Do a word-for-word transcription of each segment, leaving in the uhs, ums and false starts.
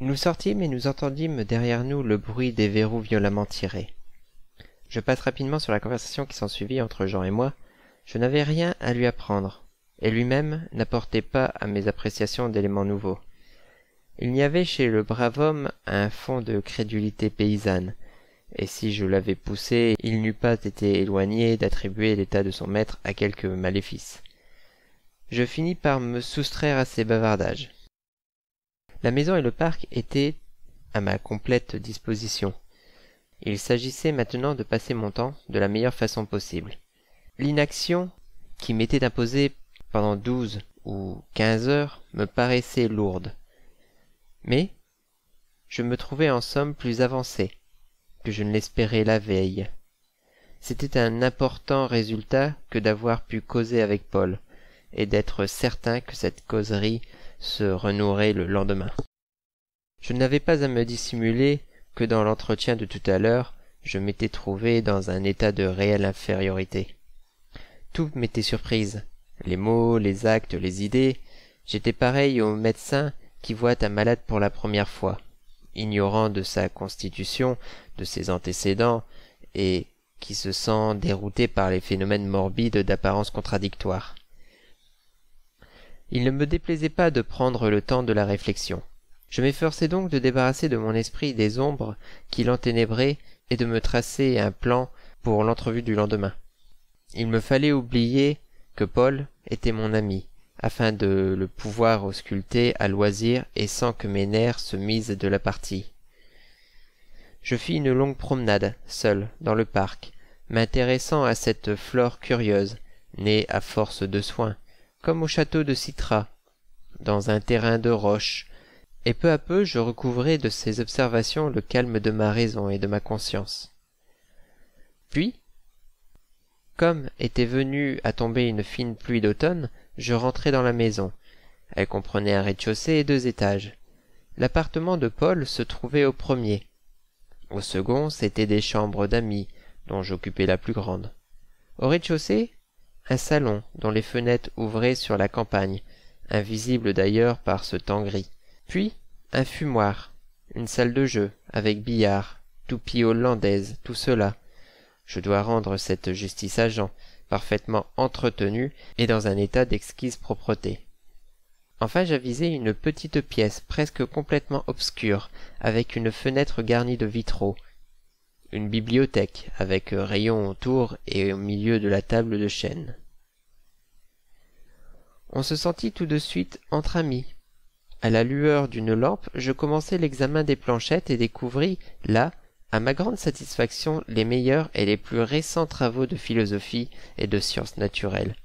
Nous sortîmes et nous entendîmes derrière nous le bruit des verrous violemment tirés. Je passe rapidement sur la conversation qui s'ensuivit entre Jean et moi. Je n'avais rien à lui apprendre, et lui-même n'apportait pas à mes appréciations d'éléments nouveaux. Il y avait chez le brave homme un fond de crédulité paysanne, et si je l'avais poussé, il n'eût pas été éloigné d'attribuer l'état de son maître à quelque maléfice. Je finis par me soustraire à ces bavardages. La maison et le parc étaient à ma complète disposition. Il s'agissait maintenant de passer mon temps de la meilleure façon possible. L'inaction qui m'était imposée pendant douze ou quinze heures me paraissait lourde. Mais je me trouvais en somme plus avancé que je ne l'espérais la veille. C'était un important résultat que d'avoir pu causer avec Paul, et d'être certain que cette causerie se renouerait le lendemain. Je n'avais pas à me dissimuler que dans l'entretien de tout à l'heure, je m'étais trouvé dans un état de réelle infériorité. Tout m'était surprise, les mots, les actes, les idées. J'étais pareil au médecin qui voit un malade pour la première fois, ignorant de sa constitution, de ses antécédents, et qui se sent dérouté par les phénomènes morbides d'apparence contradictoire. Il ne me déplaisait pas de prendre le temps de la réflexion. Je m'efforçais donc de débarrasser de mon esprit des ombres qui l'enténébraient et de me tracer un plan pour l'entrevue du lendemain. Il me fallait oublier que Paul était mon ami, afin de le pouvoir ausculter à loisir et sans que mes nerfs se misent de la partie. Je fis une longue promenade, seul, dans le parc, m'intéressant à cette flore curieuse, née à force de soins, comme au château de Citra, dans un terrain de roche, et peu à peu je recouvrais de ces observations le calme de ma raison et de ma conscience. Puis, comme était venue à tomber une fine pluie d'automne, je rentrai dans la maison. Elle comprenait un rez-de-chaussée et deux étages. L'appartement de Paul se trouvait au premier. Au second, c'étaient des chambres d'amis, dont j'occupais la plus grande. Au rez-de-chaussée, un salon dont les fenêtres ouvraient sur la campagne, invisible d'ailleurs par ce temps gris. Puis, un fumoir, une salle de jeu, avec billard, toupie hollandaise, tout cela. Je dois rendre cette justice à Jean, parfaitement entretenu et dans un état d'exquise propreté. Enfin, j'avisai une petite pièce presque complètement obscure, avec une fenêtre garnie de vitraux, une bibliothèque avec rayons autour et au milieu de la table de chêne. On se sentit tout de suite entre amis. À la lueur d'une lampe, je commençai l'examen des planchettes et découvris, là, à ma grande satisfaction, les meilleurs et les plus récents travaux de philosophie et de sciences naturelles,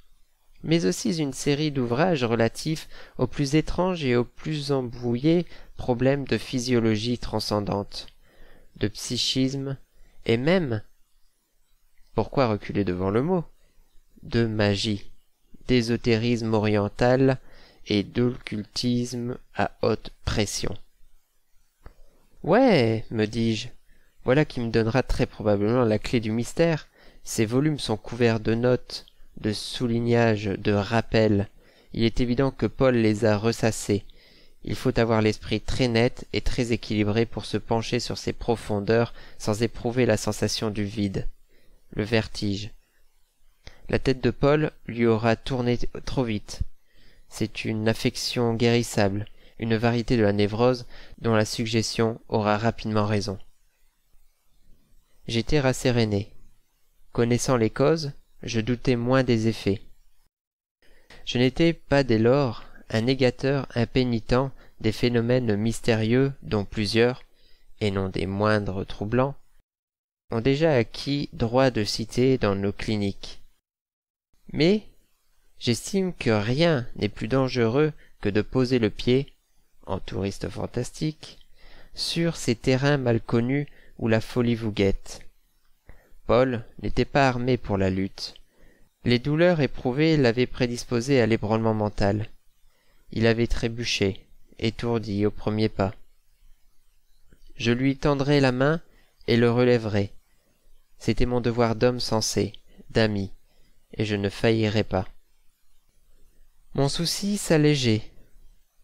mais aussi une série d'ouvrages relatifs aux plus étranges et aux plus embrouillés problèmes de physiologie transcendante, de psychisme, et même, pourquoi reculer devant le mot, de magie, d'ésotérisme oriental et d'occultisme à haute pression. « Ouais, me dis-je, voilà qui me donnera très probablement la clé du mystère. Ces volumes sont couverts de notes, de soulignages, de rappels. Il est évident que Paul les a ressassés. Il faut avoir l'esprit très net et très équilibré pour se pencher sur ces profondeurs sans éprouver la sensation du vide, le vertige. La tête de Paul lui aura tourné trop vite. C'est une affection guérissable, une variété de la névrose dont la suggestion aura rapidement raison. » J'étais rasséréné. Connaissant les causes, je doutais moins des effets. Je n'étais pas dès lors un négateur impénitent des phénomènes mystérieux dont plusieurs, et non des moindres troublants, ont déjà acquis droit de cité dans nos cliniques. Mais j'estime que rien n'est plus dangereux que de poser le pied, en touriste fantastique, sur ces terrains mal connus où la folie vous guette. Paul n'était pas armé pour la lutte. Les douleurs éprouvées l'avaient prédisposé à l'ébranlement mental. Il avait trébuché, étourdi au premier pas. Je lui tendrai la main et le relèverai. C'était mon devoir d'homme sensé, d'ami, et je ne faillirai pas. Mon souci s'allégeait.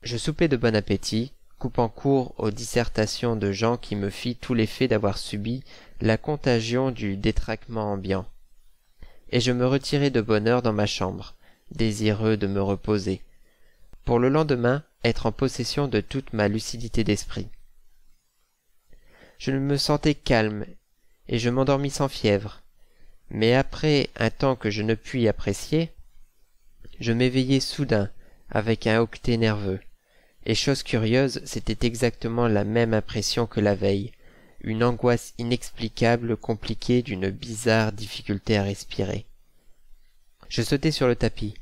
Je soupais de bon appétit, coupant court aux dissertations de gens qui me fit tout l'effet d'avoir subi la contagion du détraquement ambiant. Et je me retirai de bonne heure dans ma chambre, désireux de me reposer, pour le lendemain être en possession de toute ma lucidité d'esprit. Je me sentais calme, et je m'endormis sans fièvre, mais après un temps que je ne puis apprécier, je m'éveillai soudain, avec un hoqueté nerveux, et chose curieuse, c'était exactement la même impression que la veille, une angoisse inexplicable compliquée d'une bizarre difficulté à respirer. Je sautai sur le tapis,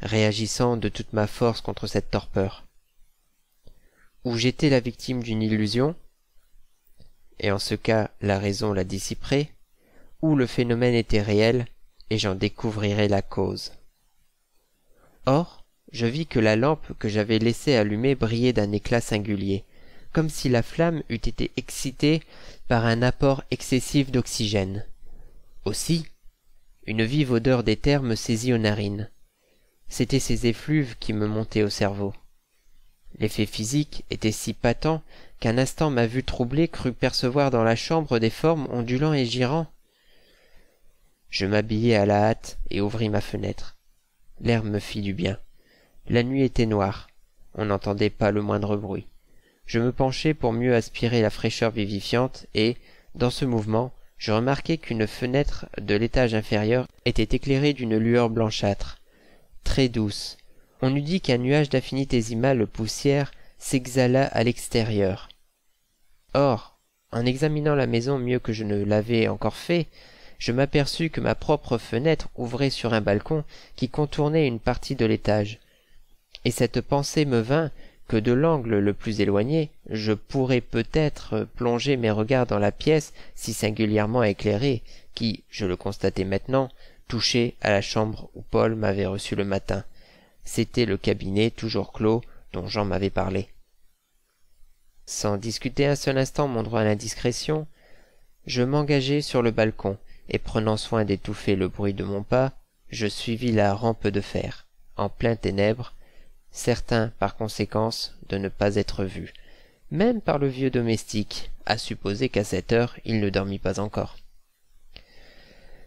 réagissant de toute ma force contre cette torpeur. Ou j'étais la victime d'une illusion, et en ce cas la raison la dissiperait, ou le phénomène était réel, et j'en découvrirais la cause. Or, je vis que la lampe que j'avais laissée allumée brillait d'un éclat singulier, comme si la flamme eût été excitée par un apport excessif d'oxygène. Aussi, une vive odeur d'éther me saisit aux narines. C'étaient ces effluves qui me montaient au cerveau. L'effet physique était si patent qu'un instant ma vue troublée crut percevoir dans la chambre des formes ondulant et girant. Je m'habillai à la hâte et ouvris ma fenêtre. L'air me fit du bien. La nuit était noire. On n'entendait pas le moindre bruit. Je me penchai pour mieux aspirer la fraîcheur vivifiante et, dans ce mouvement, je remarquai qu'une fenêtre de l'étage inférieur était éclairée d'une lueur blanchâtre, très douce. On eût dit qu'un nuage d'infinitésimale poussière s'exhala à l'extérieur. Or, en examinant la maison mieux que je ne l'avais encore fait, je m'aperçus que ma propre fenêtre ouvrait sur un balcon qui contournait une partie de l'étage, et cette pensée me vint que de l'angle le plus éloigné, je pourrais peut-être plonger mes regards dans la pièce si singulièrement éclairée, qui, je le constatais maintenant, touchait à la chambre où Paul m'avait reçu le matin. C'était le cabinet toujours clos dont Jean m'avait parlé. Sans discuter un seul instant mon droit à l'indiscrétion, je m'engageai sur le balcon, et prenant soin d'étouffer le bruit de mon pas, je suivis la rampe de fer, en plein ténèbres, certain par conséquence de ne pas être vu, même par le vieux domestique, à supposer qu'à cette heure il ne dormit pas encore.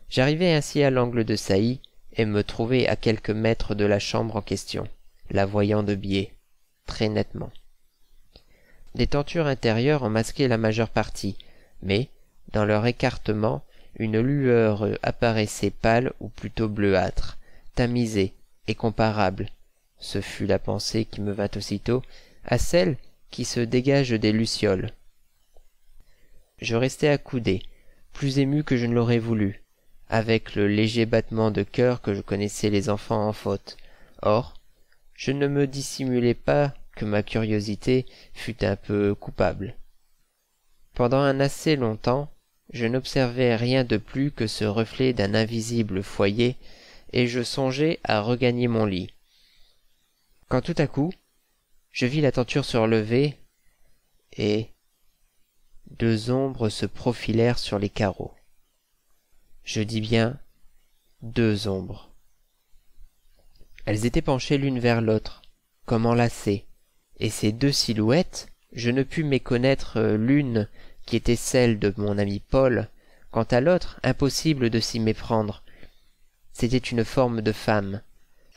J'arrivai ainsi à l'angle de saillie, et me trouvai à quelques mètres de la chambre en question, la voyant de biais, très nettement. Des tentures intérieures en masquaient la majeure partie, mais, dans leur écartement, une lueur apparaissait pâle ou plutôt bleuâtre, tamisée et comparable. Ce fut la pensée qui me vint aussitôt à celle qui se dégage des lucioles. Je restai accoudé, plus ému que je ne l'aurais voulu, avec le léger battement de cœur que je connaissais les enfants en faute. Or, je ne me dissimulai pas que ma curiosité fut un peu coupable. Pendant un assez longtemps, je n'observais rien de plus que ce reflet d'un invisible foyer, et je songeais à regagner mon lit, quand tout à coup, je vis la tenture se relever, et deux ombres se profilèrent sur les carreaux. Je dis bien deux ombres. Elles étaient penchées l'une vers l'autre, comme enlacées, et ces deux silhouettes, je ne pus méconnaître l'une qui était celle de mon ami Paul, quant à l'autre, impossible de s'y méprendre. C'était une forme de femme,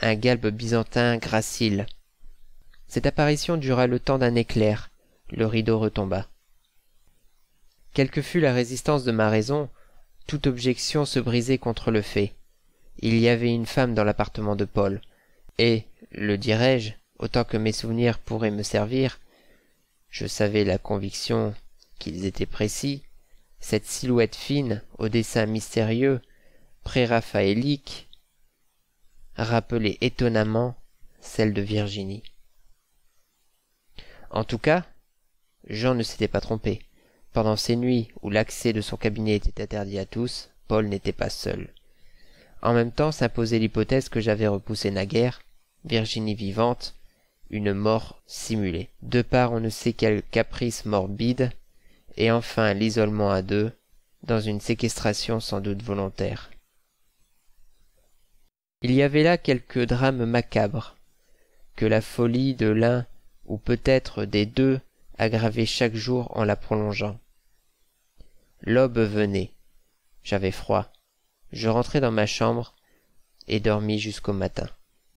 un galbe byzantin gracile. Cette apparition dura le temps d'un éclair. Le rideau retomba. Quelle que fût la résistance de ma raison, toute objection se brisait contre le fait. Il y avait une femme dans l'appartement de Paul, et, le dirais-je, autant que mes souvenirs pourraient me servir, je savais la conviction qu'ils étaient précis, cette silhouette fine, au dessin mystérieux, pré-raphaélique, rappelait étonnamment celle de Virginie. En tout cas, Jean ne s'était pas trompé. Pendant ces nuits où l'accès de son cabinet était interdit à tous, Paul n'était pas seul. En même temps s'imposait l'hypothèse que j'avais repoussée naguère, Virginie vivante, une mort simulée, de par on ne sait quel caprice morbide, et enfin l'isolement à deux, dans une séquestration sans doute volontaire. Il y avait là quelques drames macabres, que la folie de l'un ou peut-être des deux aggravés chaque jour en la prolongeant. L'aube venait. J'avais froid. Je rentrai dans ma chambre et dormis jusqu'au matin.